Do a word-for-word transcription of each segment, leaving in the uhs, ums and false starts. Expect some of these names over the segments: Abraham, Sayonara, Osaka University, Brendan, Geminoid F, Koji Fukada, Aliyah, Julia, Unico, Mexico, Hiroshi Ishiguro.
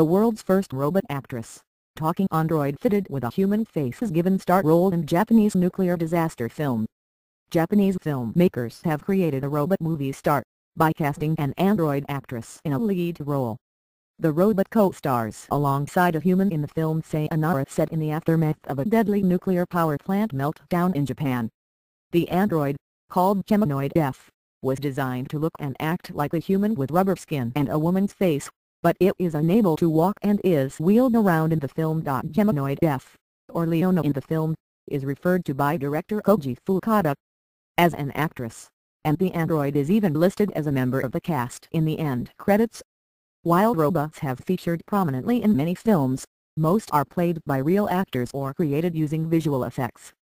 the world's first robot actress. Talking android fitted with a human face is given star role in Japanese nuclear disaster film. Japanese filmmakers have created a robot movie star by casting an android actress in a lead role. The robot co-stars alongside a human in the film Sayonara, set in the aftermath of a deadly nuclear power plant meltdown in Japan. The android, called Geminoid F, was designed to look and act like a human with rubber skin and a woman's face, but it is unable to walk and is wheeled around in the film. Geminoid F, or Leona in the film, is referred to by director Koji Fukada as an actress, and the android is even listed as a member of the cast in the end credits. While robots have featured prominently in many films, most are played by real actors or created using visual effects.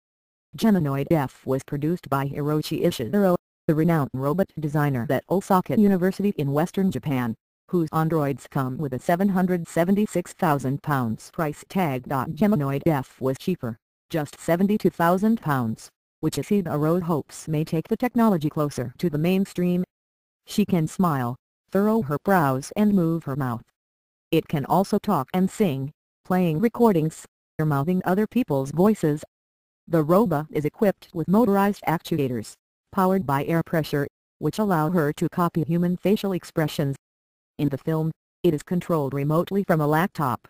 Geminoid F was produced by Hiroshi Ishiguro, the renowned robot designer at Osaka University in Western Japan, whose androids come with a seven hundred seventy-six thousand pounds price tag. Geminoid F was cheaper, just seventy-two thousand pounds, which Ishiguro hopes may take the technology closer to the mainstream. She can smile, furrow her brows and move her mouth. It can also talk and sing, playing recordings, or mouthing other people's voices. The robot is equipped with motorized actuators, powered by air pressure, which allow her to copy human facial expressions. In the film, it is controlled remotely from a laptop.